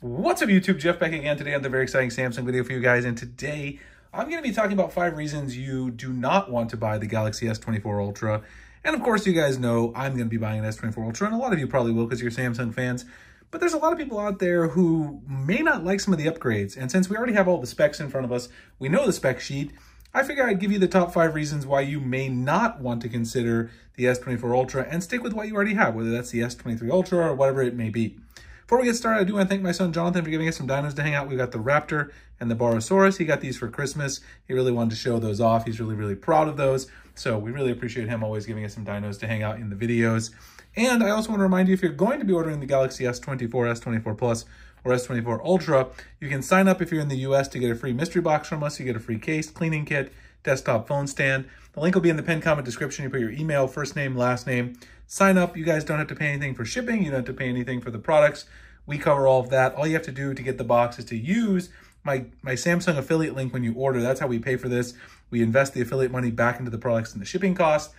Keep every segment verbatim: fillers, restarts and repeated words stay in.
What's up, YouTube? Jeff back again today with a very exciting Samsung video for you guys. And today I'm going to be talking about five reasons you do not want to buy the Galaxy S twenty-four Ultra. And of course, you guys know I'm going to be buying an S twenty-four Ultra, and a lot of you probably will because you're Samsung fans. But there's a lot of people out there who may not like some of the upgrades. And since we already have all the specs in front of us, we know the spec sheet, I figure I'd give you the top five reasons why you may not want to consider the S twenty-four Ultra and stick with what you already have, whether that's the S twenty-three Ultra or whatever it may be. Before we get started, I do want to thank my son, Jonathan, for giving us some dinos to hang out. We've got the Raptor and the Barosaurus. He got these for Christmas. He really wanted to show those off. He's really, really proud of those. So we really appreciate him always giving us some dinos to hang out in the videos. And I also want to remind you, if you're going to be ordering the Galaxy S twenty-four, S twenty-four Plus, or S twenty-four Ultra, you can sign up if you're in the U S to get a free mystery box from us. You get a free case, cleaning kit, desktop phone stand. The link will be in the pinned comment description. You put your email, first name, last name, sign up. You guys don't have to pay anything for shipping. You don't have to pay anything for the products. We cover all of that. All you have to do to get the box is to use my, my Samsung affiliate link when you order. That's how we pay for this. We invest the affiliate money back into the products and the shipping cost.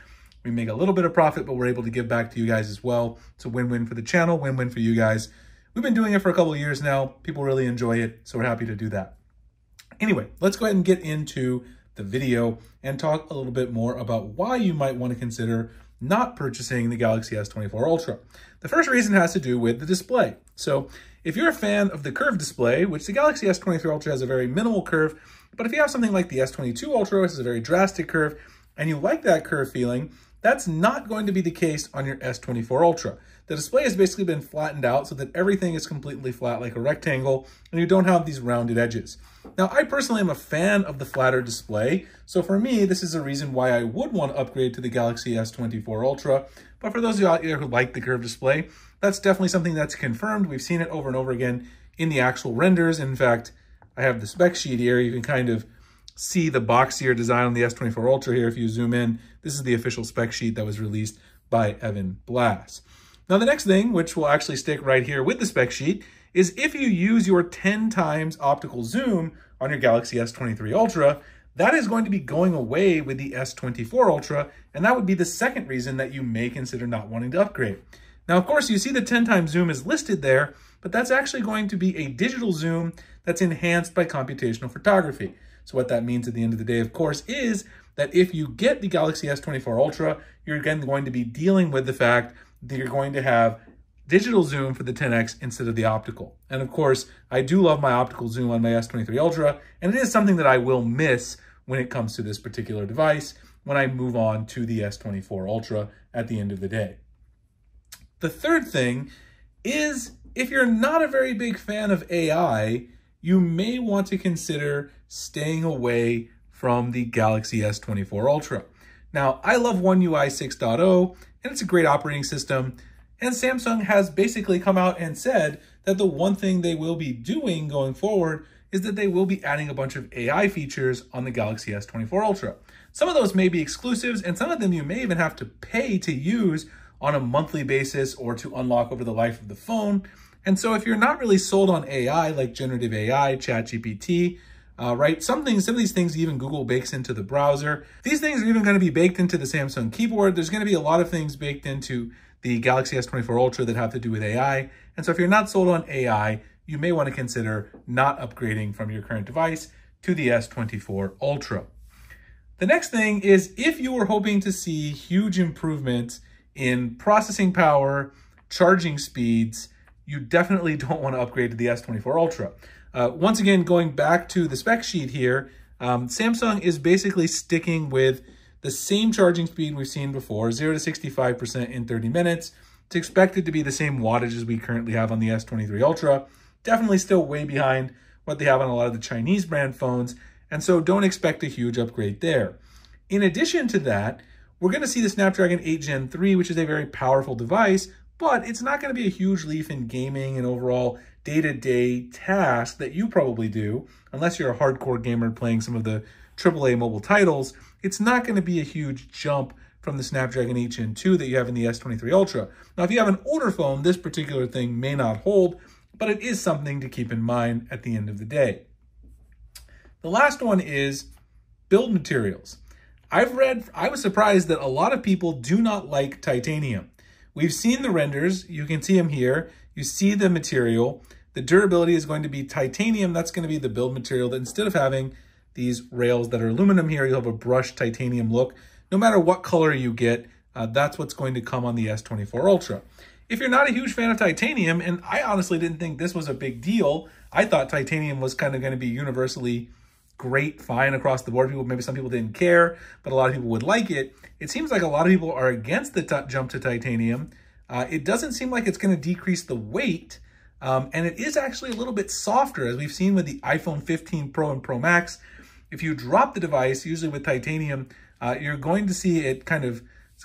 We make a little bit of profit, but we're able to give back to you guys as well. It's a win-win for the channel, win-win for you guys. We've been doing it for a couple of years now. People really enjoy it, so we're happy to do that. Anyway, let's go ahead and get into the video and talk a little bit more about why you might want to consider not purchasing the Galaxy S twenty-four Ultra. The first reason has to do with the display. So if you're a fan of the curved display, which the Galaxy S twenty-three Ultra has a very minimal curve, but if you have something like the S twenty-two Ultra, which is a very drastic curve, and you like that curve feeling, that's not going to be the case on your S twenty-four Ultra. The display has basically been flattened out so that everything is completely flat like a rectangle, and you don't have these rounded edges. Now, I personally am a fan of the flatter display, so for me, this is a reason why I would want to upgrade to the Galaxy S twenty-four Ultra. But for those of you out there who like the curved display, that's definitely something that's confirmed. We've seen it over and over again in the actual renders. In fact, I have the spec sheet here. You can kind of see the boxier design on the S twenty-four Ultra here if you zoom in. This is the official spec sheet that was released by Evan Blass. Now the next thing, which will actually stick right here with the spec sheet, is if you use your ten times optical zoom on your Galaxy S twenty-three Ultra, that is going to be going away with the S twenty-four Ultra, and that would be the second reason that you may consider not wanting to upgrade. Now, of course, you see the ten times zoom is listed there, but that's actually going to be a digital zoom that's enhanced by computational photography. So what that means at the end of the day, of course, is that if you get the Galaxy S twenty-four Ultra, you're again going to be dealing with the fact that you're going to have digital zoom for the ten X instead of the optical. And of course, I do love my optical zoom on my S twenty-three Ultra, and it is something that I will miss when it comes to this particular device when I move on to the S twenty-four Ultra at the end of the day. The third thing is if you're not a very big fan of A I, you may want to consider staying away from the Galaxy S twenty-four Ultra. Now, I love One U I six point oh, and it's a great operating system. And Samsung has basically come out and said that the one thing they will be doing going forward is that they will be adding a bunch of A I features on the Galaxy S twenty-four Ultra. Some of those may be exclusives, and some of them you may even have to pay to use on a monthly basis or to unlock over the life of the phone. And so if you're not really sold on A I, like generative A I, ChatGPT, uh, right? Some things, some of these things even Google bakes into the browser. These things are even going to be baked into the Samsung keyboard. There's going to be a lot of things baked into the Galaxy S twenty-four Ultra that have to do with A I. And so if you're not sold on A I, you may want to consider not upgrading from your current device to the S twenty-four Ultra. The next thing is if you were hoping to see huge improvements in processing power, charging speeds, you definitely don't want to upgrade to the S twenty-four Ultra. Uh, once again, going back to the spec sheet here, um, Samsung is basically sticking with the same charging speed we've seen before, zero to sixty-five percent in thirty minutes. It's expected to be the same wattage as we currently have on the S twenty-three Ultra. Definitely still way behind what they have on a lot of the Chinese brand phones, and so don't expect a huge upgrade there. In addition to that, we're going to see the Snapdragon eight gen three, which is a very powerful device, but it's not going to be a huge leap in gaming and overall day-to-day tasks that you probably do, unless you're a hardcore gamer playing some of the triple A mobile titles. It's not going to be a huge jump from the Snapdragon eight gen two that you have in the S twenty-three Ultra. Now, if you have an older phone, this particular thing may not hold, but it is something to keep in mind at the end of the day. The last one is build materials. I've read, I was surprised that a lot of people do not like titanium. We've seen the renders, you can see them here, you see the material. The durability is going to be titanium. That's going to be the build material, that instead of having these rails that are aluminum here, you'll have a brushed titanium look. No matter what color you get, uh, that's what's going to come on the S twenty-four Ultra. If you're not a huge fan of titanium, and I honestly didn't think this was a big deal, I thought titanium was kind of going to be universally great, fine across the board. People, maybe some people didn't care, but a lot of people would like it. It seems like a lot of people are against the jump to titanium. Uh, it doesn't seem like it's going to decrease the weight, um, and it is actually a little bit softer, as we've seen with the iPhone fifteen Pro and Pro Max. If you drop the device, usually with titanium, uh, you're going to see it kind of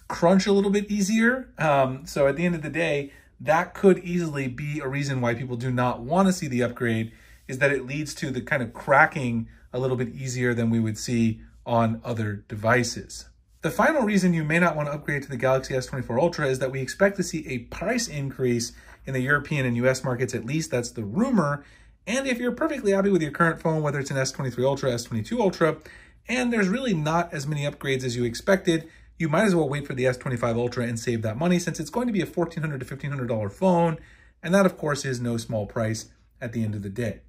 crunch a little bit easier. Um, so at the end of the day, that could easily be a reason why people do not want to see the upgrade, is that it leads to the kind of cracking a little bit easier than we would see on other devices. The final reason you may not want to upgrade to the Galaxy S twenty-four Ultra is that we expect to see a price increase in the European and U S markets, at least that's the rumor. And if you're perfectly happy with your current phone, whether it's an S twenty-three Ultra, S twenty-two Ultra, and there's really not as many upgrades as you expected, you might as well wait for the S twenty-five Ultra and save that money, since it's going to be a fourteen hundred to fifteen hundred dollar phone. And that, of course, is no small price at the end of the day.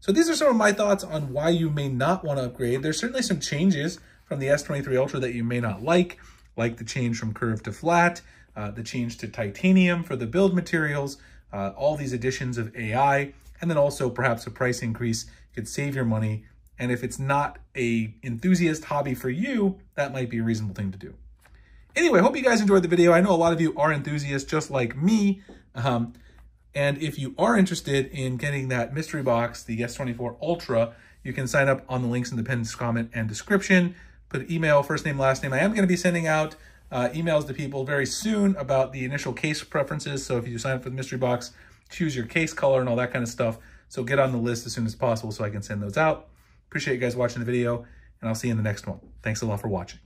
So these are some of my thoughts on why you may not want to upgrade. There's certainly some changes from the S twenty-three Ultra that you may not like, like the change from curved to flat, uh, the change to titanium for the build materials, uh, all these additions of A I, and then also perhaps a price increase could save your money. And if it's not a enthusiast hobby for you, that might be a reasonable thing to do. Anyway, I hope you guys enjoyed the video. I know a lot of you are enthusiasts just like me. Um, and if you are interested in getting that mystery box, the S twenty-four Ultra, you can sign up on the links in the pinned comment and description. Put email, first name, last name. I am going to be sending out uh, emails to people very soon about the initial case preferences. So if you sign up for the mystery box, choose your case color and all that kind of stuff. So get on the list as soon as possible so I can send those out. Appreciate you guys watching the video, and I'll see you in the next one. Thanks a lot for watching.